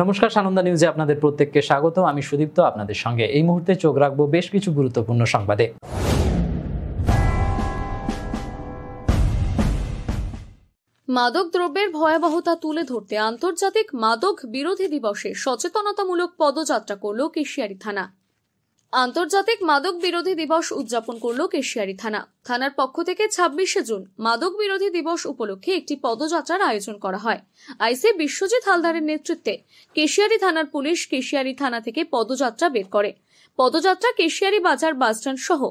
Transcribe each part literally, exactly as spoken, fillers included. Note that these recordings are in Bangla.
नमस्कार सानंदा न्यूज़े आपनादेर प्रत्येकके स्वागत। आमि सुदीप्त आपनादेर संगे एई मुहूर्ते चोख राखबो बेश किछु गुरुत्वपूर्ण संबादे। मादक द्रव्येर भयाबहता तुले धरते आंतर्जातिक मादक बिरोधी दिवसे सचेतनतामूलक पदयात्रा करलो केशियारी थाना। आंतर्जातिक मादक बिरोधी दिवस उद्यापन करलो केशियारी थाना। थानार पक्ष थेके छब्बीशे जून मादक बिरोधी दिवस उपलक्षे एकटी पदयात्रार आयोजन करा हय। आईसी विश्वजीत हालदारेर नेतृत्वे केशियारी थानार पुलिश केशियारी थाना थेके पदयात्रा बेर करे। पदयात्रा केशियारी बाजार बासस्टैंड सह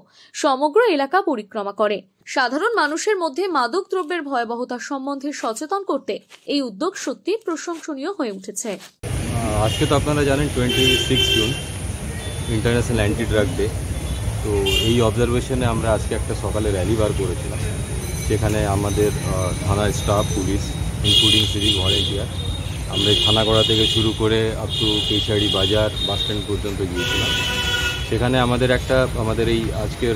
समग्र एलाका परिक्रमा करे। साधारण मानुषेर मध्य मादक द्रव्येर भयाबहता सम्बन्धे सचेतन करते एई उद्योग सत्यि प्रशंसनीय हये उठेछे। आजके तो आपनारा जानेन छब्बीशे June international anti drug day. तो यही अबजार्वेशने आमरा आज के एक सकाले रैली बार करेছিলাম। সেখানে আমাদের থানা staff police including civil volunteer আমরা থানা গড়া থেকে শুরু করে আপ টু কেশারি বাজার বাস স্ট্যান্ড পর্যন্ত গিয়েছিলাম। সেখানে আমাদের একটা আমাদের এই আজকের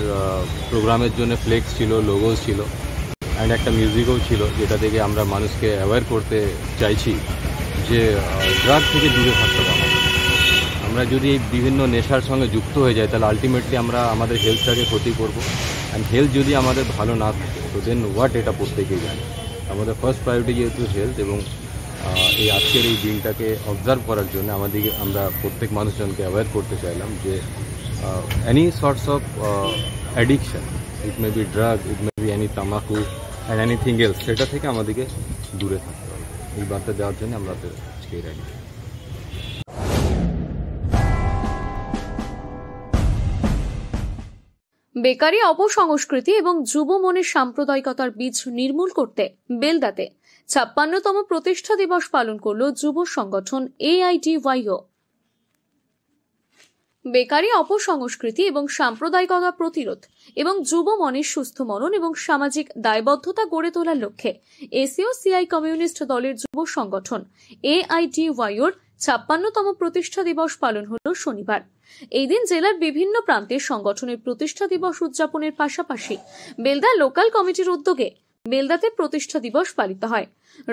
প্রোগ্রামের জন্য ফ্লেক্স ছিল, লোগোস ছিল অ্যান্ড একটা মিউজিকও ছিল, যেটা থেকে আমরা মানুষকে অ্যাওয়্যার করতে চাইছি যে ড্রাগ থেকে দূরে থাকতে হবে। আমরা যদি বিভিন্ন নেশার সঙ্গে যুক্ত হয়ে যাই তাহলে আলটিমেটলি আমরা আমাদের হেলথটাকে ক্ষতি করব। অ্যান্ড হেলথ যদি আমাদের ভালো না থাকে তো দেন হোয়াট, এটা প্রত্যেকেই জানি। আমাদের ফার্স্ট প্রায়োরিটি যেহেতু হেলথ, এবং এই আজকের এই দিনটাকে অবজার্ভ করার জন্য আমাদেরকে আমরা প্রত্যেক মানুষজনকে অ্যাওয়্যার করতে চাইলাম যে any sorts of addiction, it may be drug, it may be any তামাকু অ্যান্ড এনিথিং এলস, সেটা থেকে আমাদেরকে দূরে থাকতে হবে। এই বার্তা দেওয়ার জন্য আমরা আজকে রাখি। বেকারি অপসংস্কৃতি এবং যুব মনের সাম্প্রদায়িকতার বীজ নির্মূল করতে বেলদাতে ছাপ্পান্নতম প্রতিষ্ঠা দিবস পালন করল যুব সংগঠন এআইডিওয়াইও। বেকারি অপসংস্কৃতি এবং সাম্প্রদায়িকতা প্রতিরোধ এবং যুব মনের সুস্থ মনন এবং সামাজিক দায়বদ্ধতা গড়ে তোলার লক্ষ্যে এসিও সিআই কমিউনিস্ট দলের যুব সংগঠন এআইডিওয়াইওর ছাপ্পান্নতম প্রতিষ্ঠা দিবস পালন হল শনিবার। এই দিন জেলার বিভিন্ন প্রান্তে সংগঠনের প্রতিষ্ঠা দিবস উদযাপনের পাশাপাশি বেলদা লোকাল কমিটির উদ্যোগে বেলদাতে প্রতিষ্ঠা দিবস পালিত হয়।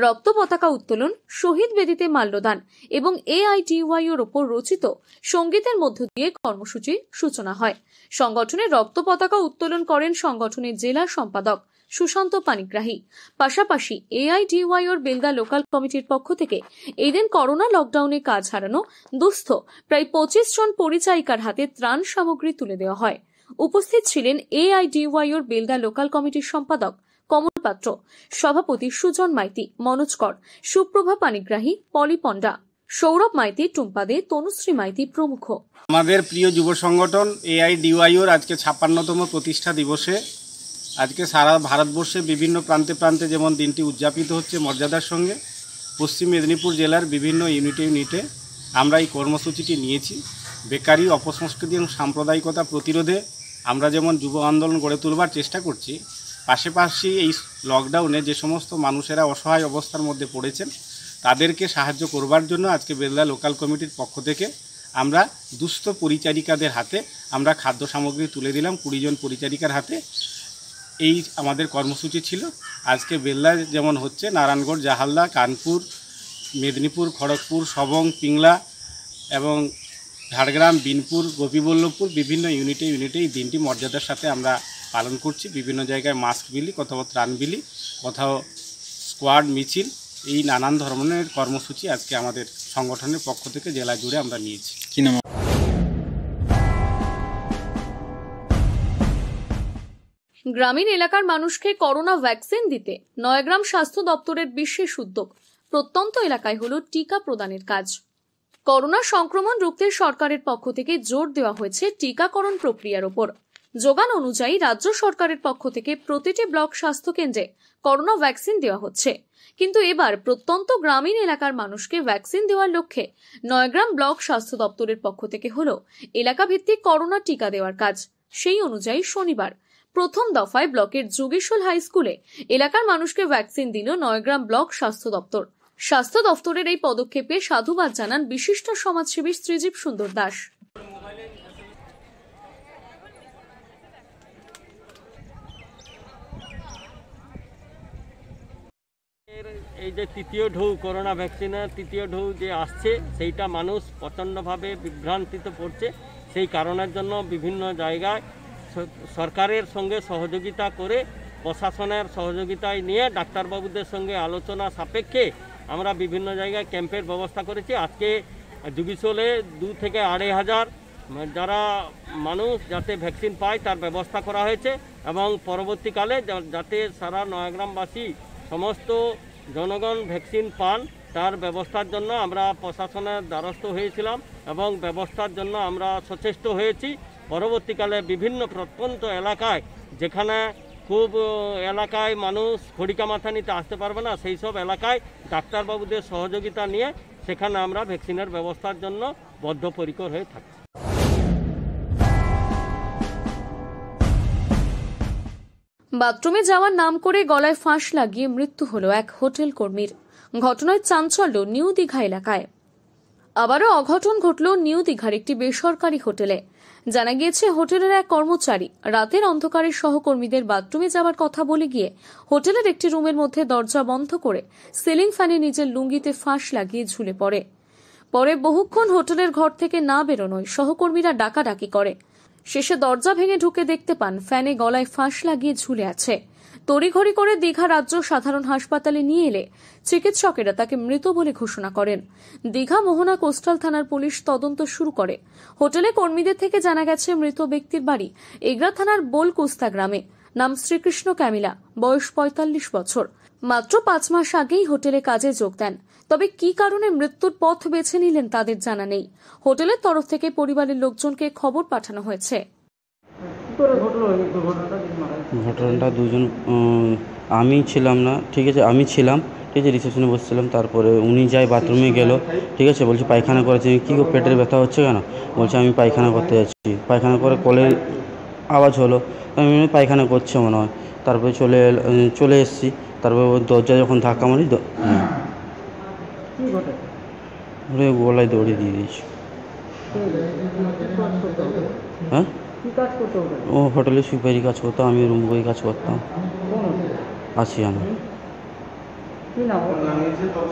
রক্ত পতাকা উত্তোলন, শহীদ বেদিতে মাল্যদান এবং এআইডিওয়াইওর ওপর রচিত সঙ্গীতের মধ্য দিয়ে কর্মসূচির সূচনা হয়। সংগঠনের রক্ত পতাকা উত্তোলন করেন সংগঠনের জেলা সম্পাদক সুশান্ত পানিগ্রাহী। পাশাপাশি এআইডিওয়াইওর বেলদা লোকাল কমিটির পক্ষ থেকে এই দিন করোনা লকডাউনে কাজ হারানো দুস্থ প্রায় পঁচিশ জন পরিচারিকার হাতে ত্রাণ সামগ্রী তুলে দেওয়া হয়। উপস্থিত ছিলেন এআইডিওয়াইওর বেলদা লোকাল কমিটির সম্পাদক কমল পাত্র, সভাপতি সুজন মাইতি, মনোজ কর, সুপ্রভা পানিগ্রাহী, পলি পণ্ডা, সৌরভ মাইতি, টুম্পা দে, তনুশ্রী মাইতি প্রমুখ। আমাদের প্রিয় যুব সংগঠন এআইডিওয়াইওর আজকে ছাপ্পান্নতম প্রতিষ্ঠা দিবসে আজকে সারা ভারতবর্ষের বিভিন্ন প্রান্তে প্রান্তে যেমন দিনটি উদযাপিত হচ্ছে মর্যাদার সঙ্গে, পশ্চিম মেদিনীপুর জেলার বিভিন্ন ইউনিটে ইউনিটে আমরা এই কর্মসূচিটি নিয়েছি। বেকারি অপসংস্কৃতি এবং সাম্প্রদায়িকতা প্রতিরোধে আমরা যেমন যুব আন্দোলন গড়ে তুলবার চেষ্টা করছি, পাশাপাশি এই লকডাউনে যে সমস্ত মানুষেরা অসহায় অবস্থার মধ্যে পড়েছেন তাদেরকে সাহায্য করবার জন্য আজকে বেলদা লোকাল কমিটির পক্ষ থেকে আমরা দুস্থ পরিচারিকাদের হাতে আমরা খাদ্য সামগ্রী তুলে দিলাম কুড়ি জন পরিচারিকার হাতে। এই আমাদের কর্মসূচি ছিল। আজকে বেলদা যেমন হচ্ছে নারায়ণগড়, জাহালদা, কানপুর, মেদিনীপুর, খড়গপুর, সবং, পিংলা এবং ঝাড়গ্রাম, বিনপুর, গোপীবল্লভপুর বিভিন্ন ইউনিটে ইউনিটে এই দিনটি মর্যাদার সাথে আমরা পালন করছি। বিভিন্ন জায়গায় মাস্ক বিলি, কোথাও ত্রাণ বিলি, কোথাও স্কোয়াড মিছিল, এই নানান ধরনের কর্মসূচি আজকে আমাদের সংগঠনের পক্ষ থেকে জেলা জুড়ে আমরা নিয়েছি। কি নাম? গ্রামীণ এলাকার মানুষকে করোনা ভ্যাকসিন দিতে নয়াগ্রাম স্বাস্থ্য দপ্তরের বিশেষ উদ্যোগ। প্রত্যন্ত এলাকায় হল টিকা প্রদানের কাজ। করোনা সংক্রমণ রুখতে সরকারের পক্ষ থেকে জোর দেওয়া হয়েছে টিকাকরণ প্রক্রিয়ার ওপর। যোগান অনুযায়ী রাজ্য সরকারের পক্ষ থেকে প্রতিটি ব্লক স্বাস্থ্য কেন্দ্রে করোনা ভ্যাকসিন দেওয়া হচ্ছে, কিন্তু এবার প্রত্যন্ত গ্রামীণ এলাকার মানুষকে ভ্যাকসিন দেওয়ার লক্ষ্যে নয়াগ্রাম ব্লক স্বাস্থ্য দপ্তরের পক্ষ থেকে হল এলাকাভিত্তিক করোনা টিকা দেওয়ার কাজ। সেই অনুযায়ী শনিবার প্রথম দফায় ব্লকের যোগেশ্বর হাই স্কুলে এলাকার মানুষকে ভ্যাকসিন দিল নয়াগ্রাম ব্লক স্বাস্থ্য দপ্তর। স্বাস্থ্য দপ্তরের এই পদক্ষেপে সাধুবাদ জানান বিশিষ্ট সমাজসেবী শ্রীজীব সুন্দর দাস। तृतीय ढो करोना वैक्सीनर तृतीय ढो जो आसटा मानूष प्रचंड भाव विभ्रांति पड़े से कारण विभिन्न जगह सरकार संगे सहयोगिता प्रशासन सहयोगिता नहीं डाक्टर बाबूदेर संगे आलोचना सपेक्षे हमारा विभिन्न जगह कैम्पेर व्यवस्था कर आज के जुगिसोले दो थेके आढ़ाई हज़ार जरा मानूष जाते वैक्सीन पाए तार व्यवस्था करा हयेछे एबं परवर्तीकाले जाते सारा नयाग्रामबासी समस्त जनगण वैक्सीन पान तार व्यवस्थार जन्य आमरा प्रशासनेर द्वारस्थ हयेछिलाम एबं व्यवस्थार जन्य आमरा सचेष्ट हयेछि। परवर्तीकाले विभिन्न प्रत्यंत एलाकाय जेखाने खूब एलाकाय मानूष फड़िकामाथा निते आसते पारबे ना सेई सब एलाकाय डाक्तार बाबूदेर सहयोगिता निये सेखाने आमरा वैक्सीनेर व्यवस्थार जन्य बद्धपरिकर हये थाकि। बाथरूमे जाওয়ার नाम करे गलाय फाँस लागिए मृत्यु हलो एक होटेल कर्मीर। घटनाय चांचल्य নিউ দীঘা এলাকায়। আবারও অঘটন ঘটল নিউ দীঘার একটি বেসরকারি হোটেলে। জানা গিয়েছে হোটেলের এক কর্মচারী রাতের অন্ধকারে সহকর্মীদের বাথরুমে যাওয়ার কথা বলে গিয়ে হোটেলের একটি রুমের মধ্যে দরজা বন্ধ করে সিলিং ফ্যানে নিজের লুঙ্গিতে ফাঁস লাগিয়ে ঝুলে পড়ে। পরে বহুক্ষণ হোটেলের ঘর থেকে না বেরোনোয় সহকর্মীরা ডাকাডাকি করে। শেষে দরজা ভেঙে ঢুকে দেখতে পান ফ্যানে গলায় ফাঁস লাগিয়ে ঝুলে আছে। তড়িঘড়ি করে দীঘা রাজ্য সাধারণ হাসপাতালে নিয়ে এলে চিকিৎসকেরা তাকে মৃত বলে ঘোষণা করেন। দীঘা মোহনা কোস্টাল থানার পুলিশ তদন্ত শুরু করে। হোটেলে কর্মীদের থেকে জানা গেছে মৃত ব্যক্তির বাড়ি এগরা থানার বোলকুস্তা গ্রামে। নাম শ্রীকৃষ্ণ ক্যামিলা, বয়স পঁয়তাল্লিশ বছর। মাত্র পাঁচ মাস আগেই হোটেলে কাজে যোগ দেন। তবে কি কারণে মৃত্যুর পথ বেছে নিলেন তাদের জানা নেই। হোটেলের তরফ থেকে পরিবারের লোকজনকে খবর পাঠানো হয়েছে। ঘটনাটা দুজন আমি ছিলাম না, ঠিক আছে, আমি ছিলাম, ঠিক আছে, রিসেপশনে বসছিলাম। তারপরে উনি যাই বাথরুমে গেল, ঠিক আছে, বলছে পায়খানা করেছে। কী গো পেটের ব্যথা হচ্ছে কেন? বলছে আমি পায়খানা করতে যাচ্ছি। পায়খানা করে কলের আওয়াজ হলো, আমি পায়খানা করছে মনে হয়। তারপরে চলে চলে এসেছি। তারপরে ওর দরজা যখন ধাক্কা মারি গলায় দড়ি দিয়ে দিয়েছি। হ্যাঁ, ও হোটেলে সুপারি কাজ করতাম, আমি রুম বই কাজ করতাম। আসি আমার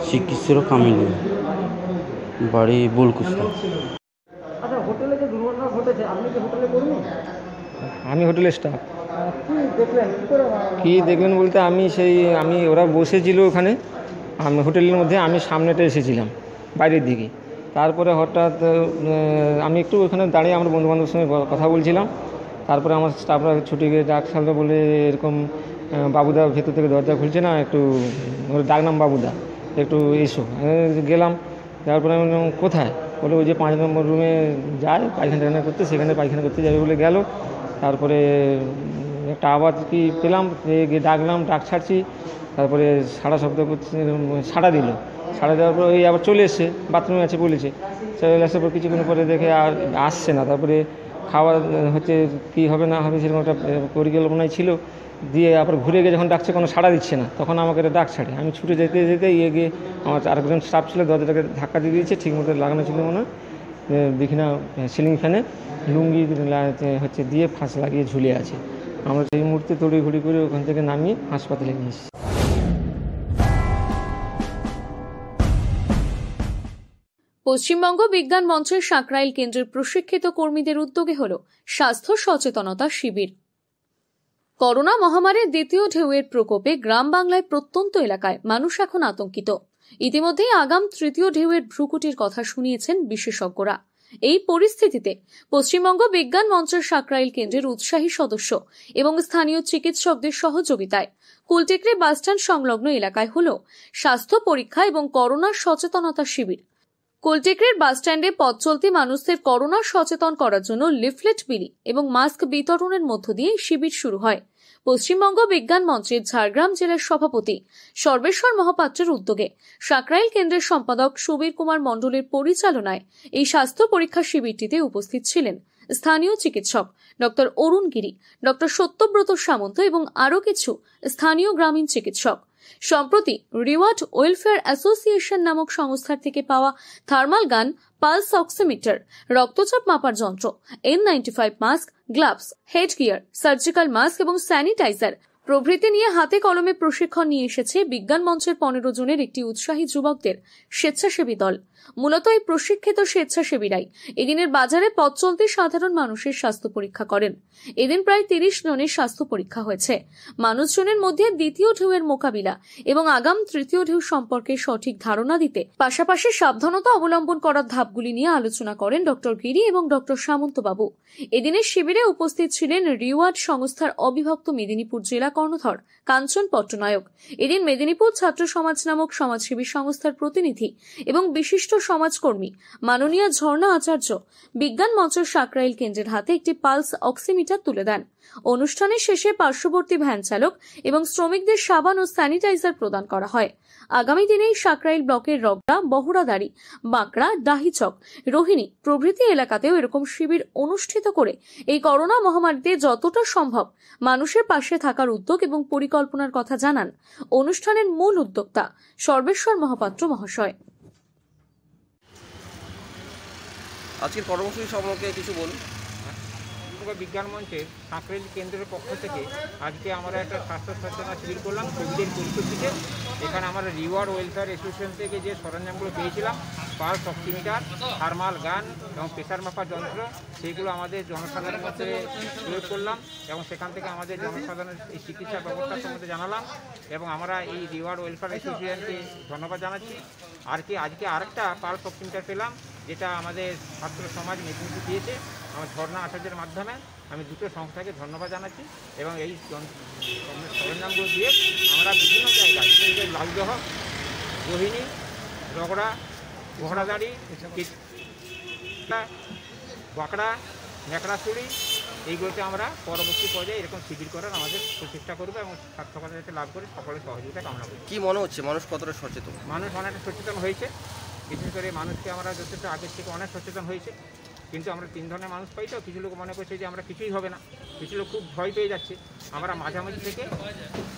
শ্রীকৃষ্ণ কামিনী, বাড়ি বোলকুস্তা। আমি হোটেলের স্টাফ। কি দেখলেন বলতে আমি সেই আমি ওরা বসেছিল ওখানে, আমি হোটেলের মধ্যে, আমি সামনেটা এসেছিলাম বাইরের দিকে। তারপরে হঠাৎ আমি একটু ওখানে দাঁড়িয়ে আমার বন্ধুবান্ধবের সঙ্গে কথা বলছিলাম। তারপরে আমার স্টাফরা ছুটি গিয়ে ডাক সালটা বলে এরকম বাবুদা ভেতর থেকে দরজা খুলছে না, একটু ডাকলাম বাবুদা একটু এসো। গেলাম, তারপরে আমি কোথায় বলে ওই যে পাঁচ নম্বর রুমে যায় পায়খানা টায়খানা করতে, সেখানে পায়খানা করতে যাবে বলে গেল। তারপরে একটা আওয়াজ কি পেলাম, গিয়ে ডাকলাম, ডাক ছাড়ছি, তারপরে সাড়া শব্দ করছে, সাড়া দিল। সাড়া দেওয়ার পর ওই আবার চলে এসছে, বাথরুমে আছে বলেছে। চলে আসার পর কিছুক্ষণ পরে দেখে আর আসছে না। তারপরে খাওয়া হচ্ছে কী হবে না হবে সেরকম একটা পরিকল্পনায় ছিল। দিয়ে আবার ঘুরে গিয়ে যখন ডাকছে কোনো সাড়া দিচ্ছে না, তখন আমাকে এটা ডাক ছাড়ে। আমি ছুটে যেতে যেতে ইয়ে গিয়ে আমার আরেকজন স্টাফ ছিল, দরজাটাকে ধাক্কা দিয়ে দিয়েছে, ঠিকমতো লাগানো ছিল মনে হয়। দেখি না সিলিং ফ্যানে লুঙ্গি হচ্ছে দিয়ে ফাঁস লাগিয়ে ঝুলে আছে। আমরা সেই মুহূর্তে তড়িঘড়ি করে ওখান থেকে নামিয়ে হাসপাতালে নিয়ে এসেছি। পশ্চিমবঙ্গ বিজ্ঞান মঞ্চের সাঁকরাইল কেন্দ্রের প্রশিক্ষিত কর্মীদের উদ্যোগে হল স্বাস্থ্য সচেতনতা শিবির। করোনা মহামারীর দ্বিতীয় ঢেউয়ের প্রকোপে গ্রাম বাংলায় প্রত্যন্ত এলাকায় মানুষ এখন আতঙ্কিত। ইতিমধ্যেই আগাম তৃতীয় ঢেউয়ের ভ্রুকুটির কথা শুনিয়েছেন বিশেষজ্ঞরা। এই পরিস্থিতিতে পশ্চিমবঙ্গ বিজ্ঞান মঞ্চের সাঁকরাইল কেন্দ্রের উৎসাহী সদস্য এবং স্থানীয় চিকিৎসকদের সহযোগিতায় কুলটিকরি বাসস্ট্যান্ড সংলগ্ন এলাকায় হল স্বাস্থ্য পরীক্ষা এবং করোনা সচেতনতা শিবির। কোলটিকরির বাসস্ট্যান্ডে পথ চলতি মানুষদের করোনা সচেতন করার জন্য লিফলেট বিলি এবং মাস্ক বিতরণের মধ্য দিয়ে শিবির শুরু হয় পশ্চিমবঙ্গ বিজ্ঞান মঞ্চের ঝাড়গ্রাম জেলার সভাপতি সর্বেশ্বর মহাপাত্রের উদ্যোগে। সাঁকরাইল কেন্দ্রের সম্পাদক সুবীর কুমার মণ্ডলের পরিচালনায় এই স্বাস্থ্য পরীক্ষা শিবিরটিতে উপস্থিত ছিলেন স্থানীয় চিকিৎসক ডক্টর অরুণ গিরি, ডক্টর সত্যব্রত সামন্ত এবং আরও কিছু স্থানীয় গ্রামীণ চিকিৎসক। সম্প্রতি রিওয়ার্ড ওয়েলফেয়ার অ্যাসোসিয়েশন নামক সংস্থার থেকে পাওয়া থার্মাল গান, পালস অক্সিমিটার, রক্তচাপ মাপার যন্ত্র, N ninety five mask, gloves, head gear, surgical mask এবং স্যানিটাইজার প্রবৃত্তি নিয়ে হাতে কলমে প্রশিক্ষণ নিয়ে এসেছে বিজ্ঞান মঞ্চের পনেরো জনের একটি উৎসাহী যুবকদের স্বেচ্ছাসেবী দল। মূলত এই প্রশিক্ষিত স্বেচ্ছাসেবীরাই এদিনের বাজারে পথ চলতে সাধারণ মানুষের স্বাস্থ্য পরীক্ষা করেন। এদিন প্রায় তিরিশ জনের স্বাস্থ্য পরীক্ষা হয়েছে। মানুষজনের মধ্যে দ্বিতীয় ঢেউয়ের মোকাবিলা এবং আগাম তৃতীয় ঢেউ সম্পর্কে সঠিক ধারণা দিতে পাশাপাশি সাবধানতা অবলম্বন করার ধাপগুলি নিয়ে আলোচনা করেন ডক্টর গিরি এবং ডক্টর সামন্তবাবু। এদিনের শিবিরে উপস্থিত ছিলেন রিওয়ার্ড সংস্থার অবিভক্ত মেদিনীপুর জেলা কর্ণধর কাঞ্চন পট্টনায়ক। এদিন মেদিনীপুর ছাত্র সমাজ নামক সমাজসেবী সংস্থার প্রতিনিধি এবং বিশিষ্ট সমাজকর্মী মাননীয় ঝর্ণা আচার্য বিজ্ঞান মঞ্চ সাকরাইল কেন্দ্রের হাতে একটি পালস অক্সিমিটার তুলে দেন। অনুষ্ঠানের শেষে পার্শ্ববর্তী ভ্যান চালক এবং শ্রমিকদের সাবান ও স্যানিটাইজার প্রদান করা হয়। আগামী দিনে সাকরাইল ব্লকের রগড়া, বহরাদারি, বাঁকড়া, ডাহিচক, রোহিণী প্রভৃতি এলাকাতেও এরকম শিবির অনুষ্ঠিত করে এই করোনা মহামারীতে যতটা সম্ভব মানুষের পাশে থাকার উদ্যোগ এবং পরিকল্পনার কথা জানান অনুষ্ঠানের মূল উদ্যোক্তা সর্বেশ্বর মহাপাত্র মহাশয়। আজকের কর্মসূচি সম্পর্কে কিছু বলুন। বিজ্ঞান মঞ্চের সাঁকরাইল কেন্দ্রের পক্ষ থেকে আজকে আমরা একটা স্বাস্থ্য সচেতনতা শিবির করলাম কোভিডের পরিপ্রেক্ষিতে। এখানে আমরা রিওয়ার্ড ওয়েলফেয়ার অ্যাসোসিয়েশন থেকে যে সরঞ্জামগুলো পেয়েছিলাম, পালস অক্সিমিটার, থার্মাল গান এবং প্রেশার মাপার যন্ত্র, সেইগুলো আমাদের জনসাধারণের মধ্যে প্রয়োগ করলাম এবং সেখান থেকে আমাদের জনসাধারণের এই চিকিৎসা ব্যবস্থার সম্বন্ধে জানালাম এবং আমরা এই রিওয়ার্ড ওয়েলফেয়ার অ্যাসোসিয়েশনকে ধন্যবাদ জানাচ্ছি। আর কি আজকে আরেকটা পালস অক্সিমিটার পেলাম, যেটা আমাদের ছাত্র সমাজ নেতৃত্ব দিয়েছে আমার ঝর্ণা আচার্যের মাধ্যমে। আমি দুটো সংস্থাকে ধন্যবাদ জানাচ্ছি এবং এই সরঞ্জামগুলো দিয়ে আমরা বিভিন্ন জায়গায় লালদহ, রোহিণী, রগড়া, ঘোড়াদাড়ি, বাঁকড়া, ন্যাকড়াশুড়ি এইগুলোতে আমরা পরবর্তী পর্যায়ে এরকম শিবির করার আমাদের প্রচেষ্টা করবো এবং স্বাস্থ্যকতা যাতে লাভ করে সকলের সহযোগিতা কামনা করি। কী মনে হচ্ছে মানুষ কতটা সচেতন? মানুষ অনেকটা সচেতন হয়েছে, বিশেষ করে মানুষকে আমরা যথেষ্ট আগের থেকে অনেক সচেতন হয়েছে। কিন্তু আমরা তিন ধরনের মানুষ পাই, তো কিছু লোক মনে করছে যে আমরা কিছুই হবে না, কিছু লোক খুব ভয় পেয়ে যাচ্ছে। আমরা মাঝামাঝি থেকে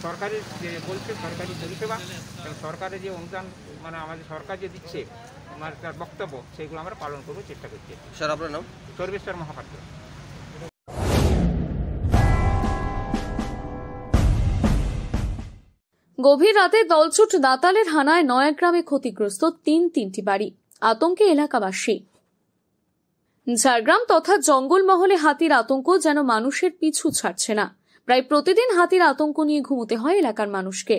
সরকারি যে বলছে সরকারি পরিষেবা এবং সরকারের যে অনুদান মানে আমাদের সরকার যে দিচ্ছে আমার তার বক্তব্য সেইগুলো আমরা পালন করবো চেষ্টা করছি। স্যার আপনার নাম? সর্বেশ্বর মহাপাত্র। গভীর রাতে দলছুট দাঁতালের হানায় নয়াগ্রামে ক্ষতিগ্রস্ত তিন তিনটি বাড়ি, আতঙ্কে এলাকাবাসী। ঝাড়গ্রাম তথা জঙ্গলমহলে হাতির আতঙ্ক যেন মানুষের পিছু ছাড়ছে না। প্রায় প্রতিদিন হাতির আতঙ্ক নিয়ে ঘুমোতে হয় এলাকার মানুষকে।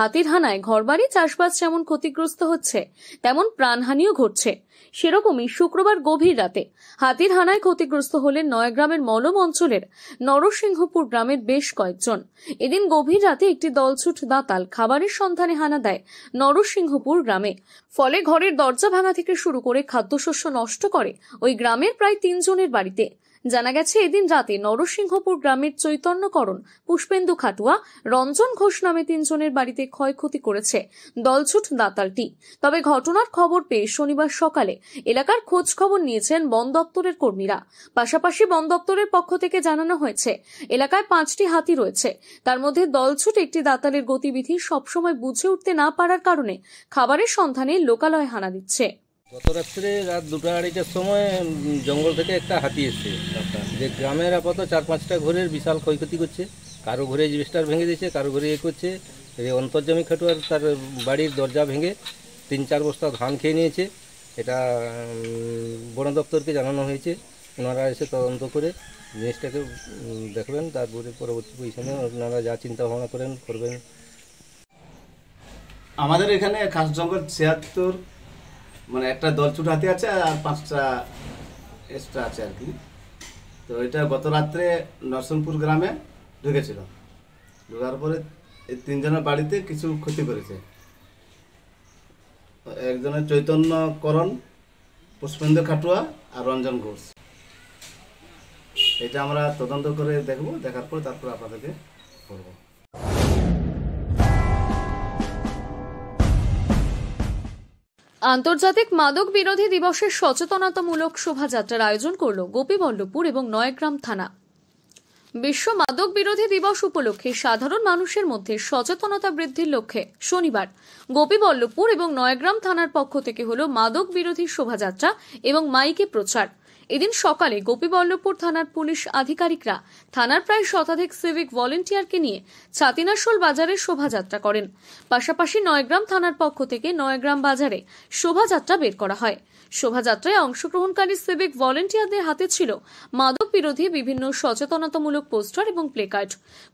হাতির হানায় ঘরবাড়ি, চাষবাস যেমন ক্ষতিগ্রস্ত হচ্ছে, তেমন প্রাণহানিও ঘটছে। সেরকমই শুক্রবার গভীর রাতে হাতির হানায় ক্ষতিগ্রস্ত হলেন নয়াগ্রামের মলম অঞ্চলের নরসিংহপুর গ্রামের বেশ কয়েকজন। এদিন গভীর রাতে একটি দলছুট দাঁতাল খাবারের সন্ধানে হানা দেয় নরসিংহপুর গ্রামে। ফলে ঘরের দরজা ভাঙা থেকে শুরু করে খাদ্যশস্য নষ্ট করে ওই গ্রামের প্রায় তিনজনের বাড়িতে। জানা গেছে এদিন রাতে নরসিংহপুর গ্রামের চৈতন্যকরণ, পুষ্পেন্দু খাটুয়া, রঞ্জন ঘোষ নামে তিনজনের বাড়িতে ক্ষয়ক্ষতি করেছে দলছুট দাঁতালটি। তবে ঘটনার খবর পেয়ে শনিবার সকালে এলাকার খোঁজ খবর নিয়েছেন বন দপ্তরের কর্মীরা। পাশাপাশি বন দপ্তরের পক্ষ থেকে জানানো হয়েছে এলাকায় পাঁচটি হাতি রয়েছে, তার মধ্যে দলছুট একটি দাঁতালের গতিবিধি সবসময় বুঝে উঠতে না পারার কারণে খাবারের সন্ধানে লোকালয়ে হানা দিচ্ছে। গত রাত্রে রাত দুটো আড়াইটার সময় জঙ্গল থেকে একটা হাতি এসছে, যে গ্রামের আপাতত চার পাঁচটা ঘরের বিশাল ক্ষয়ক্ষতি করছে। কারো ঘরে অ্যাসবেস্টাস ভেঙে দিয়েছে, কারো ঘরে এ করছে। এই অন্তর্জামী খাটুয়ার তার বাড়ির দরজা ভেঙে তিন চার বস্তা ধান খেয়ে নিয়েছে। এটা বন দপ্তরকে জানানো হয়েছে, ওনারা এসে তদন্ত করে জিনিসটাকে দেখবেন, তারপরে পরবর্তী পজিশনে ওনারা যা চিন্তা ভাবনা করেন করবেন। আমাদের এখানে খাস জঙ্গল ছিয়াত্তর মানে একটা দলছুট হাতি আছে আর পাঁচটা এক্সট্রা আছে আর কি। তো এটা গত রাত্রে নরসিংহপুর গ্রামে ঢুকেছিল, ঢোকার পরে তিনজনের বাড়িতে কিছু ক্ষতি করেছে। একজনের চৈতন্যকরণ, পুষ্পেন্দ্র খাটুয়া আর রঞ্জন ঘোষ। এটা আমরা তদন্ত করে দেখব, দেখার পর তারপর আপনাদেরকে বলবো। আন্তর্জাতিক মাদক বিরোধী দিবসের সচেতনতামূলক শোভাযাত্রার আয়োজন করল গোপীবল্লভপুর এবং নয়াগ্রাম থানা। বিশ্ব মাদক বিরোধী দিবস উপলক্ষে সাধারণ মানুষের মধ্যে সচেতনতা বৃদ্ধির লক্ষ্যে শনিবার গোপীবল্লভপুর এবং নয়াগ্রাম থানার পক্ষ থেকে হল মাদক বিরোধী শোভাযাত্রা এবং মাইকে প্রচার। এদিন সকালে গোপীবল্লভপুর থানার পুলিশ আধিকারিকরা থানার প্রায় শতাধিক সিভিক ভলান্টিয়ারকে নিয়ে ছাতিনাশোল বাজারে শোভাযাত্রা করেন। পাশাপাশি নয়গ্রাম থানার পক্ষ থেকে নয়গ্রাম বাজারে শোভাযাত্রা বের করা হয়। শোভাযাত্রায় অংশগ্রহণকারী সিভিক ভলান্টিয়ারদের হাতে ছিল মাদক বিরোধী বিভিন্ন সচেতনতামূলক পোস্টার এবং প্লেকার্ড।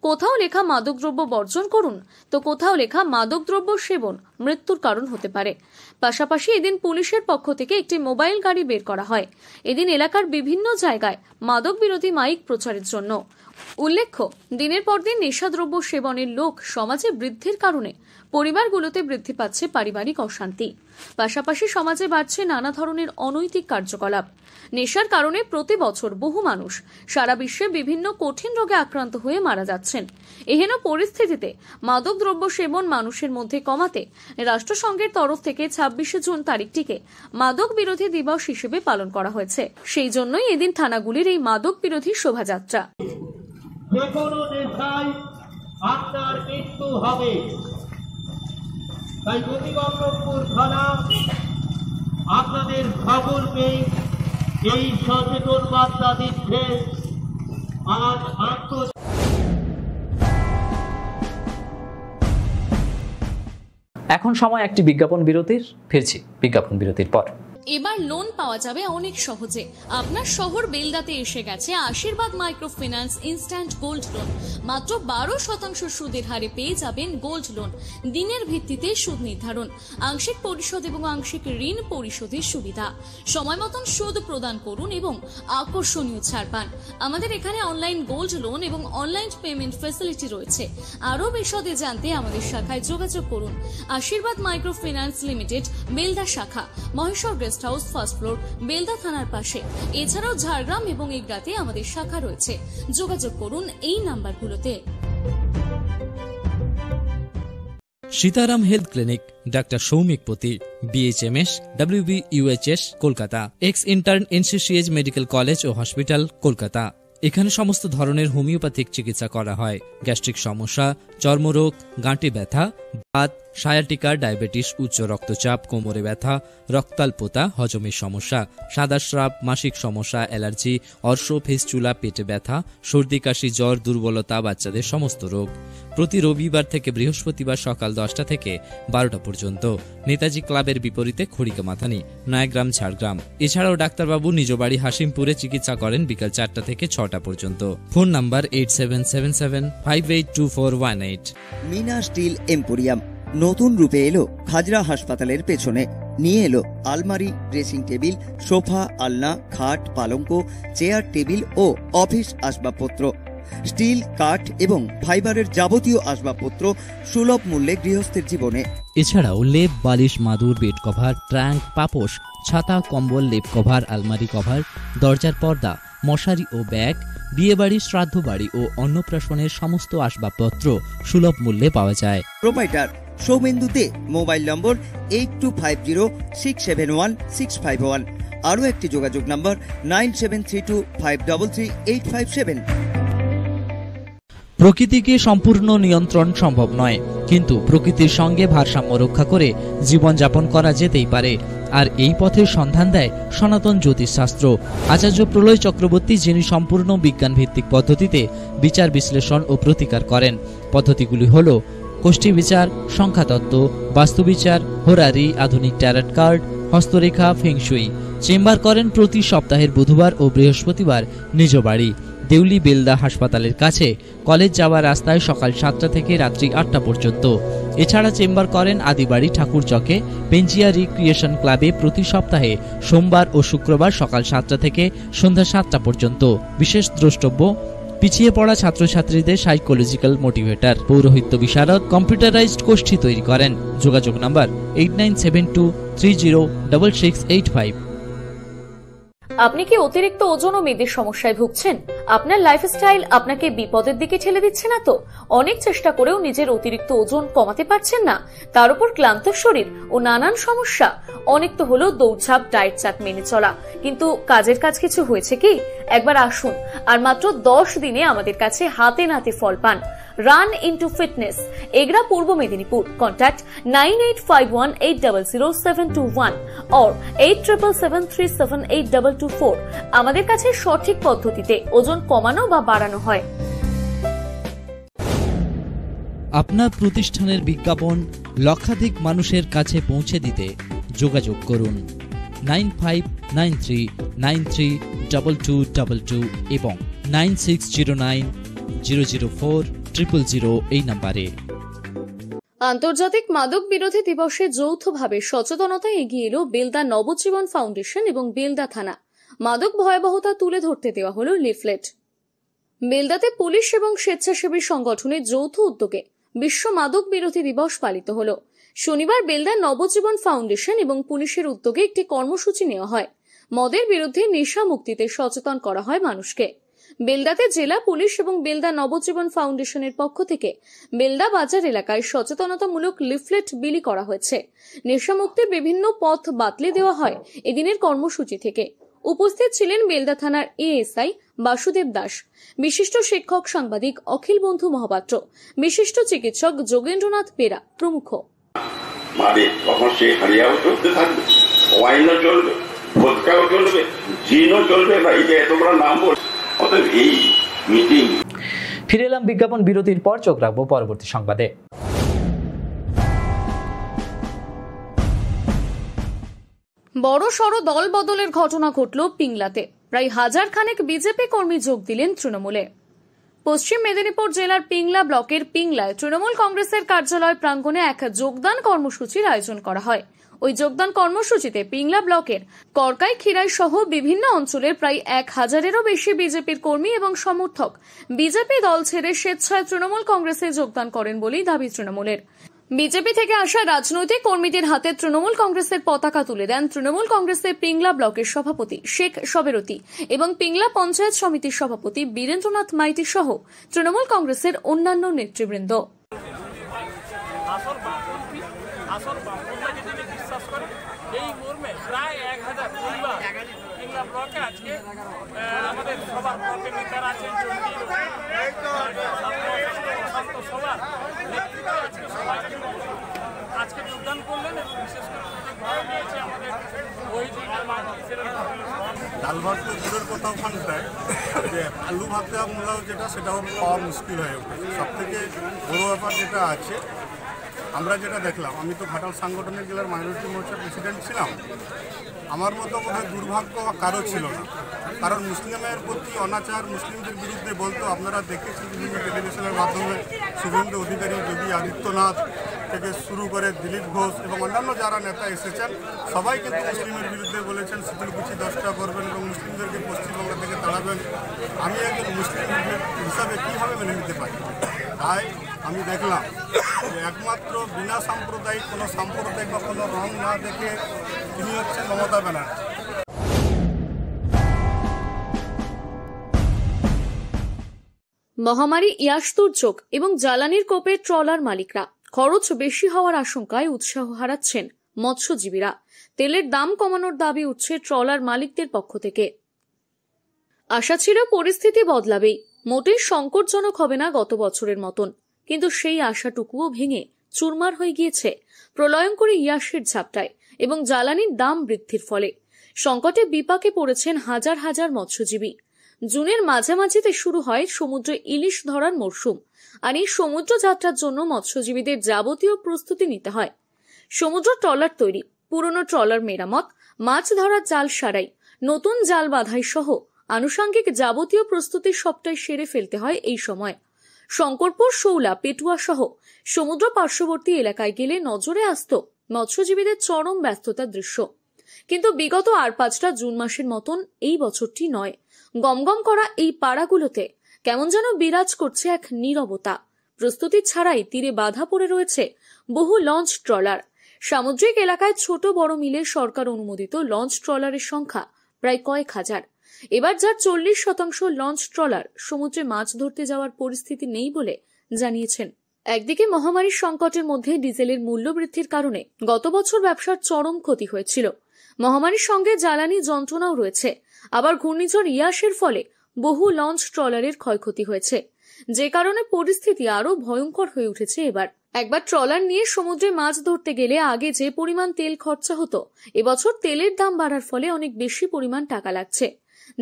কোথাও লেখা মাদকদ্রব্য বর্জন করুন, তো কোথাও লেখা মাদকদ্রব্য সেবন মৃত্যুর কারণ হতে পারে। পাশাপাশি এদিন পুলিশের পক্ষ থেকে একটি মোবাইল গাড়ি বের করা হয়। এদিন এলাকার বিভিন্ন জায়গায় মাদক বিরোধী মাইক প্রচারের জন্য। উল্লেখ্য, দিনের পর দিন নেশাদ্রব্য সেবনের লোক সমাজে বৃদ্ধির কারণে পরিবারগুলোতে বৃদ্ধি পাচ্ছে পারিবারিক অশান্তি। পাশাপাশি সমাজে বাড়ছে নানা ধরনের অনৈতিক কার্যকলাপ। নেশার কারণে প্রতি বছর বহু মানুষ সারা বিশ্বে বিভিন্ন কঠিন রোগে আক্রান্ত হয়ে মারা যাচ্ছেন। এহেন পরিস্থিতিতে মাদকদ্রব্য সেবন মানুষের মধ্যে কমাতে রাষ্ট্রসংঘের তরফ থেকে ছাব্বিশে জুন তারিখটিকে মাদক বিরোধী দিবস হিসেবে পালন করা হয়েছে। সেই জন্যই এদিন থানাগুলির এই মাদক বিরোধী শোভাযাত্রা। যে কোনো নেশায় আপনার মৃত্যু হবে, তাই গোপীবল্লভপুর থানা আপনাদের খবর পেয়ে এই সচেতন বার্তা দিচ্ছে। আজ আত্ম এখন সময় একটি বিজ্ঞাপন বিরতির। ফিরছি বিজ্ঞাপন বিরতির পর। এবার লোন পাওয়া যাবে অনেক সহজে। আপনার শহর বেলদাতে এসে গেছে আশীর্বাদ মাইক্রোফিন্যান্স ইনস্ট্যান্ট গোল্ড লোন। মাত্র বারো শতাংশ সুদের হারে পেয়ে যাবেন গোল্ড লোন। দিনের ভিত্তিতে সুদ নির্ধারণ, আংশিক পরিশোধ এবং আংশিক ঋণ পরিশোধের সুবিধা। সময় মতন সুদ প্রদান করুন এবং আকর্ষণীয় ছাড় পান। আমাদের এখানে অনলাইন গোল্ড লোন এবং অনলাইন পেমেন্ট ফ্যাসিলিটি রয়েছে। আরও বিশদে জানতে আমাদের শাখায় যোগাযোগ করুন। আশীর্বাদ মাইক্রোফিন্যান্স লিমিটেড, বেলদা শাখা, Maheshwar guest house, first floor, Belda থানার পাশে। এছাড়াও ঝাড়গ্রাম এবং এগরাতে আমাদের শাখা রয়েছে। যোগাযোগ করুন এই নাম্বারগুলোতে। Sitaram health clinic, doctor Soumik Pati, BHMS, WB UHS Kolkata, ex intern NCCH medical college ও হসপিটাল কলকাতা। এখানে সমস্ত ধরনের হোমিওপ্যাথিক চিকিৎসা করা হয়। গ্যাস্ট্রিক সমস্যা, চর্মরোগ, গাঁটি ব্যথা, বাত, সায়াটিকা, ডায়াবেটিস, উচ্চ রক্তচাপ, কোমরে ব্যথা, রক্তাল্পতা, হজমের সমস্যা, সাদা স্রাব, মাসিক সমস্যা, অ্যালার্জি, অর্শ, ফিস্টুলা, পেটে ব্যথা, সর্দি কাশি, জ্বর, দুর্বলতা, বাচ্চাদের সমস্ত রোগ। প্রতি রবিবার থেকে বৃহস্পতিবার সকাল দশটা থেকে বারোটা পর্যন্ত নেতাজি ক্লাবের বিপরীতে খড়িকা মাথানি, নয়াগ্রাম, ঝাড়গ্রাম। এছাড়াও ডাক্তারবাবু নিজ বাড়ি হাসিমপুরে চিকিৎসা করেন বিকাল চারটা থেকে ছটা পর্যন্ত। Phone number eight seven seven seven five eight two four one eight. Meena steel emporium নতুন রূপে এলো খাজরা হাসপাতালের পেছনে। নিয়ে এলো আলমারি, ড্রেসিং টেবিল, সোফা, আলনা, খাট, পালঙ্ক, চেয়ার, টেবিল ও অফিস আসবাবপত্র। স্টিল, কাঠ এবং ফাইবারের যাবতীয় আসবাবপত্র সুলভ মূল্যে গৃহস্থের জীবনে। এছাড়াও লেপ, বালিশ, মাদুর, বেড কভার, ট্রাঙ্ক, পাপোশ, ছাতা, কম্বল, লেপ কভার, আলমারি কভার, দরজার পর্দা, মশারি ও ব্যাগ, বিয়েবাড়ি, শ্রাদ্ধ বাড়ি ও অন্নপ্রাশনের সমস্ত আসবাবপত্র সুলভ মূল্যে পাওয়া যায়। Proprietor Soumendu De, mobile number eight two five zero six seven one six five one. আরও একটি যোগাযোগ number nine seven three two five three three eight five seven. প্রকৃতিকে সম্পূর্ণ নিয়ন্ত্রণ সম্ভব নয়, কিন্তু প্রকৃতির সঙ্গে ভারসাম্য রক্ষা করে জীবনযাপন করা যেতেই পারে। আর এই পথের সন্ধান দেয় সনাতন জ্যোতিষশাস্ত্র। আচার্য প্রলয় চক্রবর্তী, যিনি সম্পূর্ণ বিজ্ঞানভিত্তিক পদ্ধতিতে বিচার, বিশ্লেষণ ও প্রতিকার করেন। পদ্ধতিগুলি হল কোষ্ঠী বিচার, সংখ্যাতত্ত্ব, বাস্তুবিচার, হোরারি, আধুনিক ট্যারট কার্ড, হস্তরেখা, ফেংশুই। চেম্বার করেন প্রতি সপ্তাহের বুধবার ও বৃহস্পতিবার নিজ বাড়ি দেউলি, বেলদা হাসপাতালের কাছে, কলেজ যাওয়ার রাস্তায়, সকাল সাতটা থেকে রাত্রি আটটা পর্যন্ত। এছাড়া চেম্বার করেন আদিবাড়ি, ঠাকুর চকে, পেঞ্জিয়া রিক্রিয়েশন ক্লাবে প্রতি সপ্তাহে সোমবার ও শুক্রবার সকাল সাতটা থেকে সন্ধ্যা সাতটা পর্যন্ত। বিশেষ দ্রষ্টব্য: পিছিয়ে পড়া ছাত্রছাত্রীদের সাইকোলজিক্যাল মোটিভেটর, পৌরোহিত্য বিশারদ, কম্পিউটারাইজড কোষ্ঠী তৈরি করেন। যোগাযোগ number eight nine seven two three zero double six eight five. আপনি কি অতিরিক্ত ওজন ও মেদের সমস্যায় ভুগছেন? আপনার লাইফস্টাইল আপনাকে বিপদের দিকে ঠেলে দিচ্ছে না তো? অনেক চেষ্টা করেও নিজের অতিরিক্ত ওজন কমাতে পারছেন না, তার উপর ক্লান্ত শরীর ও নানান সমস্যা। অনেক তো হলো দৌড়ঝাঁপ, ডায়েট চার্ট মেনে চলা, কিন্তু কাজের কাজ কিছু হয়েছে কি? একবার আসুন আর মাত্র দশ দিনে আমাদের কাছে হাতে নাতে ফল পান। Run into fitness, Egra Purba Medinipur. Contact nine eight five one eight zero zero seven two one or eight seven seven three seven eight two two four. আমাদের কাছে সঠিক পদ্ধতিতে ওজন কমানো বা বাড়ানো হয়। আপনার প্রতিষ্ঠানের বিজ্ঞাপন লক্ষাধিক মানুষের কাছে পৌঁছে দিতে যোগাযোগ করুন nine five nine three nine three two two two two এবং nine six zero nine zero zero four triple zero এই নাম্বারে। আন্তর্জাতিক মাদক বিরোধী দিবসে যৌথভাবে সচেতনতা এগিয়ে এলো বেলদা নবজীবন ফাউন্ডেশন এবং বেলদা থানা। মাদক ভয়াবহতা তুলে ধরতে দেওয়া হলো লিফলেট। বেলদাতে পুলিশ এবং স্বেচ্ছাসেবী সংগঠনের যৌথ উদ্যোগে বিশ্ব মাদক বিরোধী দিবস পালিত হলো। শনিবার বেলদা নবজীবন ফাউন্ডেশন এবং পুলিশের উদ্যোগে একটি কর্মসূচি নেওয়া হয়। মদের বিরুদ্ধে নেশা মুক্তিতে সচেতন করা হয় মানুষকে। বেলদাতে জেলা পুলিশ এবং বেলদা নবজীবন ফাউন্ডেশনের পক্ষ থেকে বেলদা বাজার এলাকায় সচেতনতামূলক লিফলেট বিলি করা হয়েছে। নেশামুক্তির বিভিন্ন পথ বাতলে দেওয়া হয় এদিনের কর্মসূচি থেকে। উপস্থিত ছিলেন বেলদা থানার এএসআই বাসুদেব দাস, বিশিষ্ট শিক্ষক সাংবাদিক অখিল বন্ধু মহাপাত্র, বিশিষ্ট চিকিৎসক যোগেন্দ্রনাথ পেরা প্রমুখ। ফিরে এলাম বিজ্ঞাপন বিরতির পর, চোখ রাখবো পরবর্তী সংবাদে। বড় সড় দল বদলের ঘটনা ঘটল পিংলাতে। প্রায় হাজার খানেক বিজেপি কর্মী যোগ দিলেন তৃণমূলে। পশ্চিম মেদিনীপুর জেলার পিংলা ব্লকের পিংলায় তৃণমূল কংগ্রেসের কার্যালয় প্রাঙ্গণে এক যোগদান কর্মসূচির আয়োজন করা হয়। ওই যোগদান কর্মসূচিতে পিংলা ব্লকের করকাই, খিরাই সহ বিভিন্ন অঞ্চলের প্রায় এক হাজারেরও বেশি বিজেপির কর্মী এবং সমর্থক বিজেপি দল ছেড়ে স্বেচ্ছায় তৃণমূল কংগ্রেসে যোগদান করেন বলেই দাবি তৃণমূলের। বিজেপি থেকে আসা রাজনৈতিক কর্মীদের হাতে তৃণমূল কংগ্রেসের পতাকা তুলে দেন তৃণমূল কংগ্রেসের পিংলা ব্লকের সভাপতি শেখ সবেরতি এবং পিংলা পঞ্চায়েত সমিতির সভাপতি বীরেন্দ্রনাথ মাইতি সহ তৃণমূল কংগ্রেসের অন্যান্য নেতৃবৃন্দ। আজকে যোগদান করলেন এবং বিশেষ করে ভালো পেয়েছে আমাদের ওই ডাল ভাত তো দূরের কথা, ওখানে দেয় যে আলু ভাতটা মূল্য যেটা সেটাও পাওয়া মুশকিল হয়ে উঠেছে। সব থেকে বড়ো ব্যাপার যেটা আছে, আমরা যেটা দেখলাম, আমি তো ঘাটাল সাংগঠনিক জেলার মাইনরিটি মোর্চার প্রেসিডেন্ট ছিলাম, আমার মতো কোথায় দুর্ভাগ্য কারো ছিল না। কারণ মুসলিমের প্রতি অনাচার, মুসলিমদের বিরুদ্ধে বলতো আপনারা দেখেছেন বিভিন্ন টেলিভিশনের মাধ্যমে, শুভেন্দু অধিকারী, যোগী আদিত্যনাথ থেকে শুরু করে দিলীপ ঘোষ এবং অন্যান্য যারা নেতা এসেছেন, সবাই কিন্তু মুসলিমের বিরুদ্ধে বলেছেন শীতলকুচি দশটা করবেন এবং মুসলিমদেরকে পশ্চিমবঙ্গ থেকে তাড়াবেন। আমি একজন মুসলিম হিসাবে কীভাবে মেনে নিতে পারি? তাই আমি দেখলাম একমাত্র বিনা সাম্প্রদায়িক, কোনো সাম্প্রদায়িক বা কোনো রং না দেখে তিনি হচ্ছেন মমতা ব্যানার্জি। মহামারী, ইয়াসদুর্যোগ এবং জ্বালানির কোপে ট্রলার মালিকরা খরচ বেশি হওয়ার আশঙ্কায় উৎসাহ হারাচ্ছেন মৎস্যজীবীরা। তেলের দাম কমানোর দাবি উঠছে ট্রলার মালিকদের পক্ষ থেকে। আশা ছিল পরিস্থিতি বদলাবেই, মোটেই সংকটজনক হবে না গত বছরের মতন, কিন্তু সেই আশাটুকুও ভেঙে চুরমার হয়ে গিয়েছে প্রলয়ঙ্করী ইয়াসের ঝাপটায় এবং জ্বালানির দাম বৃদ্ধির ফলে। সংকটে বিপাকে পড়েছেন হাজার হাজার মৎস্যজীবী। জুনের মাঝামাঝিতে শুরু হয় সমুদ্রে ইলিশ ধরার মরশুম, আর এই সমুদ্র যাত্রার জন্য মৎস্যজীবীদের যাবতীয় প্রস্তুতি নিতে হয়। সমুদ্র ট্রলার তৈরি, পুরনো ট্রলার মেরামত, মাছ ধরার জাল সারাই, নতুন জাল বাঁধাই সহ আনুষঙ্গিক যাবতীয় প্রস্তুতি সবটাই সেরে ফেলতে হয় এই সময়। শঙ্করপুর, শৌলা, পেটুয়া সহ সমুদ্র পার্শ্ববর্তী এলাকায় গেলে নজরে আসত মৎস্যজীবীদের চরম ব্যস্ততার দৃশ্য। কিন্তু বিগত আর পাঁচটা জুন মাসের মতন এই বছরটি নয়। গমগম করা এই পাড়াগুলোতে কেমন যেন বিরাজ করছে এক নীরবতা। প্রস্তুতি ছাড়াই তীরে বাধা পড়ে রয়েছে বহু লঞ্চ ট্রলার। সামুদ্রিক এলাকায় ছোট বড় মিলে সরকার অনুমোদিত লঞ্চ ট্রলারের সংখ্যা প্রায় কয়েক হাজার। এবার যার চল্লিশ শতাংশ লঞ্চ ট্রলার সমুদ্রে মাছ ধরতে যাওয়ার পরিস্থিতি নেই বলে জানিয়েছেন। একদিকে মহামারীর সংকটের মধ্যে ডিজেলের মূল্য বৃদ্ধির কারণে গত বছর ব্যবসার চরম ক্ষতি হয়েছিল। মহামারীর সঙ্গে জ্বালানি যন্ত্রণাও রয়েছে। আবার ঘূর্ণিঝড় ইয়াসের ফলে বহু লঞ্চ ট্রলারের ক্ষয়ক্ষতি হয়েছে। যে কারণে পরিস্থিতি আরো ভয়ঙ্কর হয়ে উঠেছে এবার। একবার ট্রলার নিয়ে সমুদ্রে মাছ ধরতে গেলে আগে যে পরিমাণ তেল খরচা হতো, এবছর তেলের দাম বাড়ার ফলে অনেক বেশি পরিমাণ টাকা লাগছে,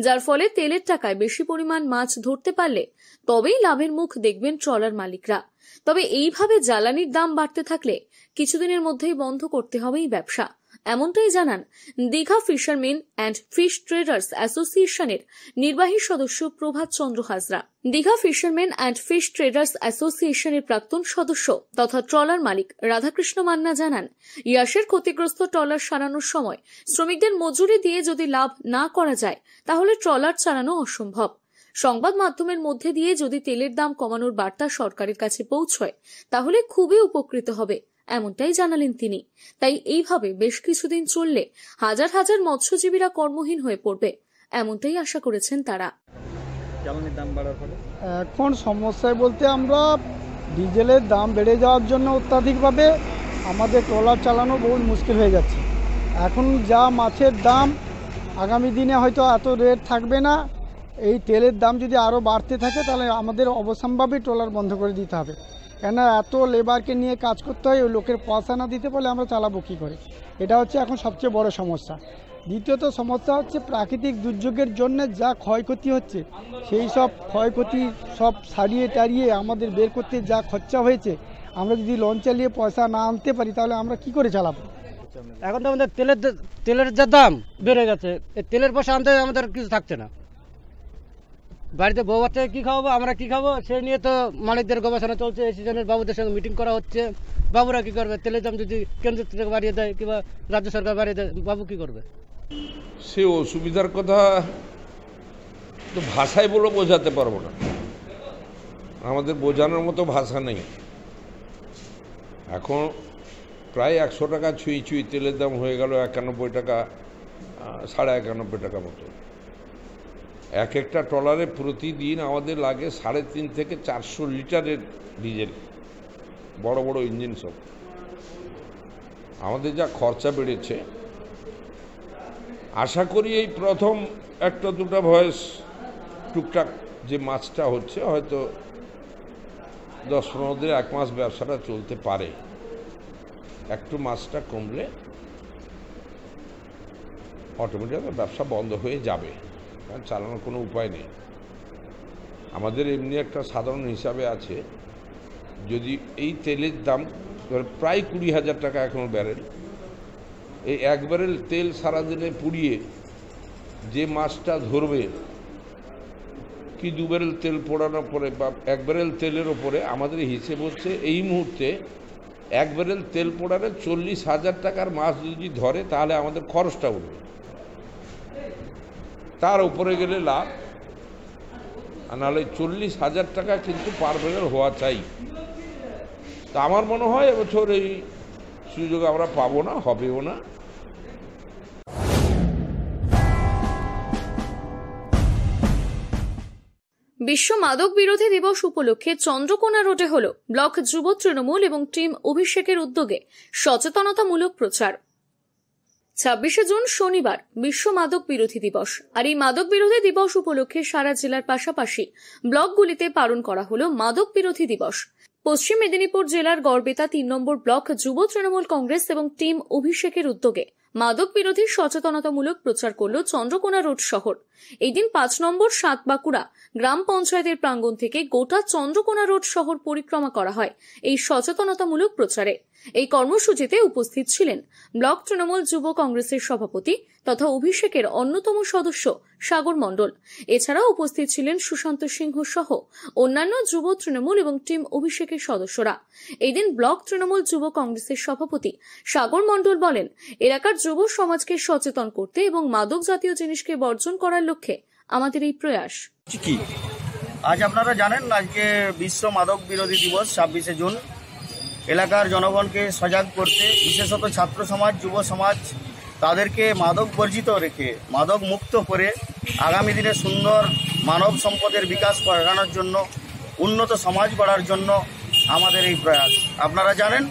যার ফলে তেলের টাকায় বেশি পরিমাণ মাছ ধরতে পারলে তবেই লাভের মুখ দেখবেন ট্রলার মালিকরা। তবে এইভাবে জ্বালানির দাম বাড়তে থাকলে কিছুদিনের মধ্যেই বন্ধ করতে হবে এই ব্যবসা, এমনটাই জানান Digha fishermen and fish traders অ্যাসোসিয়েশনের নির্বাহী সদস্য Prabhat Chandra Hazra. Digha fishermen and fish traders অ্যাসোসিয়েশনের প্রাক্তন সদস্য তথা ট্রলার মালিক রাধাকৃষ্ণ মান্না জানান, ইয়াসের ক্ষতিগ্রস্ত ট্রলার সারানোর সময় শ্রমিকদের মজুরি দিয়ে যদি লাভ না করা যায় তাহলে ট্রলার চালানো অসম্ভব। সংবাদ মাধ্যমের মধ্যে দিয়ে যদি তেলের দাম কমানোর বার্তা সরকারের কাছে পৌঁছয় তাহলে খুবই উপকৃত হবে, এমনটাই জানালেন তিনি। তাই এইভাবে বেশ কিছুদিন চললে হাজার হাজার মৎস্যজীবীরা কর্মহীন হয়ে পড়বে, এমনটাই আশা করেছেন তারা। জ্বালানির দাম বাড়ার ফলে এখন সমস্যা বলতে আমরা ডিজেলের দাম বেড়ে যাওয়ার জন্য অত্যাধিকভাবে আমাদের ট্রলার চালানো বহু মুশকিল হয়ে যাচ্ছে। এখন যা মাছের দাম আগামী দিনে হয়তো এত রেট থাকবে না, এই তেলের দাম যদি আরও বাড়তে থাকে তাহলে আমাদের অবশ্যম্ভাবী ট্রলার বন্ধ করে দিতে হবে, কেননা এত লেবারকে নিয়ে কাজ করতে হয়, ওই লোকের পয়সা না দিতে পারলে আমরা চালাবো কী করে, এটা হচ্ছে এখন সবচেয়ে বড় সমস্যা। দ্বিতীয়ত সমস্যা হচ্ছে প্রাকৃতিক দুর্যোগের জন্য যা ক্ষয়ক্ষতি হচ্ছে সেই সব ক্ষয়ক্ষতি সব সারিয়ে টারিয়ে আমাদের বের করতে যা খরচা হয়েছে, আমরা যদি লঞ্চ চালিয়ে পয়সা না আনতে পারি তাহলে আমরা কি করে চালাবো। এখন তো আমাদের তেলের তেলের যা দাম বেড়ে গেছে, এই তেলের পয়সা আনতে আমাদের কিছু থাকছে না, বাড়িতে বউ বাচ্চা কী খাওয়াবো, আমরা কী খাবো সে নিয়ে তো মালিকদের গবেষণা চলছে। এই সিজনের বাবুদের সঙ্গে মিটিং করা হচ্ছে, বাবুরা কী করবে, তেলের দাম যদি কেন্দ্র থেকে বাড়িয়ে দেয় কিংবা রাজ্য সরকার বাড়িয়ে দেয়, বাবু কী করবে। সে অসুবিধার কথা তো ভাষায় বলে বোঝাতে পারবো না, আমাদের বোঝানোর মতো ভাষা নেই। এখন প্রায় একশো টাকা ছুঁই ছুঁই তেলের দাম হয়ে গেল, একানব্বই টাকা সাড়ে একানব্বই টাকা মতো। এক একটা ট্রলারে প্রতিদিন আমাদের লাগে সাড়ে তিন থেকে চারশো লিটারের ডিজেল, বড় বড় ইঞ্জিন সব। আমাদের যা খরচা বেড়েছে, আশা করি এই প্রথম একটা দুটা ভয়েস টুকটাক যে মাছটা হচ্ছে হয়তো দশ পনেরো দিন এক মাস ব্যবসাটা চলতে পারে, একটু মাছটা কমলে অটোমেটিক ব্যবসা বন্ধ হয়ে যাবে, চালানোর কোনো উপায় নেই। আমাদের এমনি একটা সাধারণ হিসাবে আছে, যদি এই তেলের দাম প্রায় কুড়ি হাজার টাকা এখন ব্যারেল, এই এক ব্যারেল তেল সারাদিনে পুড়িয়ে যে মাছটা ধরবে কি দু ব্যারেল তেল পোড়ানোর পরে বা এক ব্যারেল তেলের ওপরে, আমাদের হিসেব হচ্ছে এই মুহূর্তে এক ব্যারেল তেল পোড়ালে চল্লিশ হাজার টাকার মাছ যদি ধরে তাহলে আমাদের খরচটা উঠবে, তার উপরে গেলে লাভ, নাহলে চল্লিশ হাজার টাকা কিন্তু পার ব্যারেল হওয়া চাই। তা আমার মনে হয় এবছর এই সুযোগ আমরা পাবো না, হবেও না। বিশ্ব মাদক বিরোধী দিবস উপলক্ষে চন্দ্রকোনা রোডে হল ব্লক যুব তৃণমূল এবং টিম অভিষেকের উদ্যোগে সচেতনতামূলক প্রচার। ছাব্বিশে জুন শনিবার বিশ্ব মাদক বিরোধী দিবস, আর এই মাদক বিরোধী দিবস উপলক্ষে সারা জেলার পাশাপাশি ব্লকগুলিতে পালন করা হল মাদক বিরোধী দিবস। পশ্চিম মেদিনীপুর জেলার গড়বেতা তিন নম্বর ব্লক যুব তৃণমূল কংগ্রেস এবং টিম অভিষেকের উদ্যোগে মাদক বিরোধী সচেতনতামূলক প্রচার করল চন্দ্রকোনা রোড শহর। এই দিন পাঁচ নম্বর সাতবাঁকুড়া গ্রাম পঞ্চায়েতের প্রাঙ্গণ থেকে গোটা চন্দ্রকোনা রোড শহর পরিক্রমা করা হয় এই সচেতনতামূলক প্রচারে। এই কর্মসূচিতে উপস্থিত ছিলেন ব্লক তৃণমূল যুব কংগ্রেসের সভাপতি তথা অভিষেকের অন্যতম সদস্য সাগর মণ্ডল, এছাড়াও উপস্থিত ছিলেন সুশান্ত সিংহ সহ অন্যান্য যুব তৃণমূল এবং টিম অভিষেকের সদস্যরা। এদিন ব্লক তৃণমূল যুব কংগ্রেসের সভাপতি সাগর মণ্ডল বলেন, এলাকার যুব সমাজকে সচেতন করতে এবং মাদক জাতীয় জিনিসকে বর্জন করার লক্ষ্যে আমাদের এই প্রয়াস। আজ আপনারা জানেন আজকে বিশ্ব মাদক বিরোধী দিবস ছাব্বিশে জুন। এলাকার জনগণকে সজাগ করতে বিশেষত ছাত্র সমাজ যুব সমাজ তাদেরকে মাদক বর্জিত রেখে মাদক মুক্ত করে আগামী দিনে সুন্দর মানব সম্পদের বিকাশ ঘটানোর জন্য উন্নত সমাজ গড়ার জন্য আমাদের এই প্রয়াস। আপনারা জানেন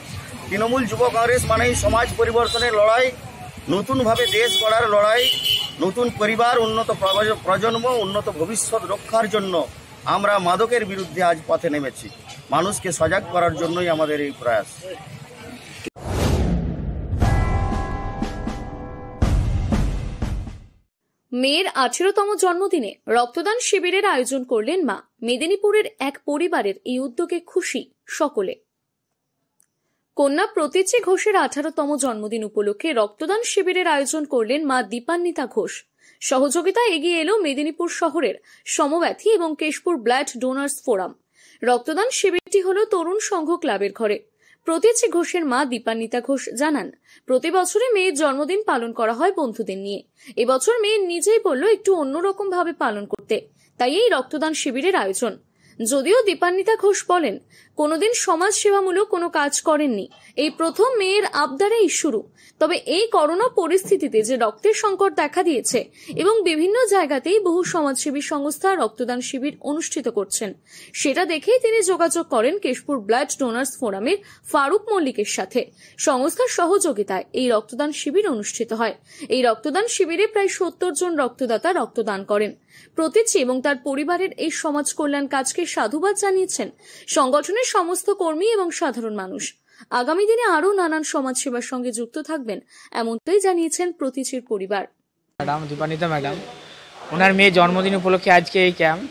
তৃণমূল যুব কংগ্রেস মানেই সমাজ পরিবর্তনের লড়াই, নতুনভাবে দেশ গড়ার লড়াই, নতুন পরিবার, উন্নত প্রজন্ম, উন্নত ভবিষ্যৎ রক্ষার জন্য আমরা মাদকের বিরুদ্ধে আজ পথে নেমেছি, মানুষকে সজাগ করার জন্যই আমাদের এই প্রয়াস। মেয়ের আঠেরোতম জন্মদিনে রক্তদান শিবিরের আয়োজন করলেন মা। মেদিনীপুরের এক পরিবারের এই উদ্যোগে খুশি সকলে। কন্যা প্রতীচি ঘোষের আঠারোতম জন্মদিন উপলক্ষে রক্তদান শিবিরের আয়োজন করলেন মা দীপান্বিতা ঘোষ। সহযোগিতা এগিয়ে এলো মেদিনীপুর শহরের সমব্যাথী এবং কেশপুর ব্লাড ডোনার্স ফোরাম। রক্তদান শিবিরটি হল তরুণ সংঘ ক্লাবের ঘরে। প্রতীচি ঘোষের মা দীপান্বিতা ঘোষ জানান, প্রতি বছরে মেয়ের জন্মদিন পালন করা হয় বন্ধুদের নিয়ে। এবছর মেয়ে নিজেই বলল একটু অন্যরকম ভাবে পালন করতে, তাই এই রক্তদান শিবিরের আয়োজন। যদিও দীপান্বিতা ঘোষ বলেন, কোনোদিন সমাজ সেবামূলক কোনো কাজ করেননি, এই প্রথম মেয়ের আবদারে এই শুরু। তবে এই করোনা পরিস্থিতিতে যে রক্তের সংকট দেখা দিয়েছে এবং বিভিন্ন জায়গাতেই বহু সমাজসেবী সংস্থা রক্তদান শিবির অনুষ্ঠিত করছেন, সেটা দেখেই তিনি যোগাযোগ করেন কেশপুর ব্লাড ডোনার্স ফোরামের ফারুক মল্লিকের সাথে। সংস্থার সহযোগিতায় এই রক্তদান শিবির অনুষ্ঠিত হয়। এই রক্তদান শিবিরে প্রায় সত্তর জন রক্তদাতা রক্তদান করেন। প্রতীচি এবং তার পরিবারের এই সমাজ কল্যাণ কাজকে সাধুবাদ জানিয়েছেন সংগঠনের সমস্ত কর্মী এবং সাধারণ মানুষ। আগামী দিনে আরো নানান সমাজসেবার সঙ্গে যুক্ত থাকবেন, এমনটাই জানিয়েছেন প্রতীচির পরিবার। ম্যাডাম দীপান্বিতা ম্যাডাম, ওনার মেয়ে জন্মদিন উপলক্ষে আজকে এই ক্যাম্প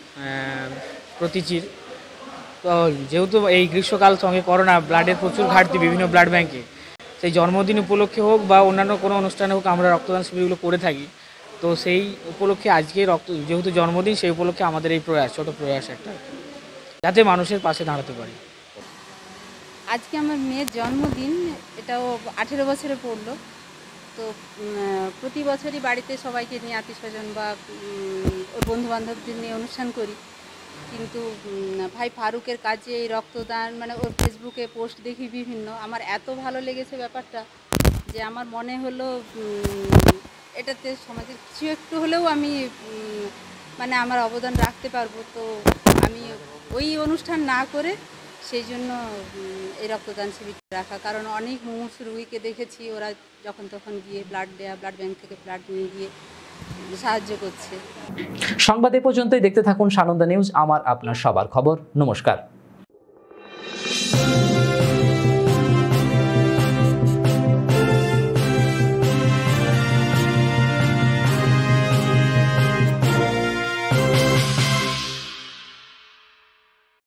প্রতীচির। তো যেহেতু এই গ্রীষ্মকাল সঙ্গে করোনা, ব্লাডের প্রচুর ঘাটতি বিভিন্ন ব্লাড ব্যাংকে, সেই জন্মদিন উপলক্ষে হোক বা অন্যান্য কোনো অনুষ্ঠানে হোক আমরা রক্তদান শিবিরগুলো করে থাকি। তো সেই উপলক্ষে আজকে রক্ত যেহেতু জন্মদিন, সেই উপলক্ষে আমাদের এই প্রয়াস, ছোটো প্রয়াস একটা, যাতে মানুষের পাশে দাঁড়াতে পারি। আজকে আমার মেয়ের জন্মদিন, এটাও আঠেরো বছরে পড়লো। তো প্রতি বছরই বাড়িতে সবাইকে নিয়ে, আত্মীয় স্বজন বা ওর বন্ধুবান্ধবদের নিয়ে অনুষ্ঠান করি, কিন্তু ভাই ফারুকের কাজে এই রক্তদান, মানে ওর ফেসবুকে পোস্ট দেখি বিভিন্ন, আমার এত ভালো লেগেছে ব্যাপারটা যে আমার মনে হলো এটাতে সমাজের কিছু একটু হলেও আমি মানে আমার অবদান রাখতে পারবো। তো আমি ওই অনুষ্ঠান না করে সেই জন্য এই রক্তদান শিবিরটা রাখা, কারণ অনেক মুমূর্ষু রোগীকে দেখেছি ওরা যখন তখন গিয়ে ব্লাড দেয়া, ব্লাড ব্যাংক থেকে ব্লাড নিয়ে গিয়ে সাহায্য করছে। সংবাদ এ পর্যন্তই, দেখতে থাকুন সানন্দা নিউজ, আমার আপনার সবার খবর। নমস্কার।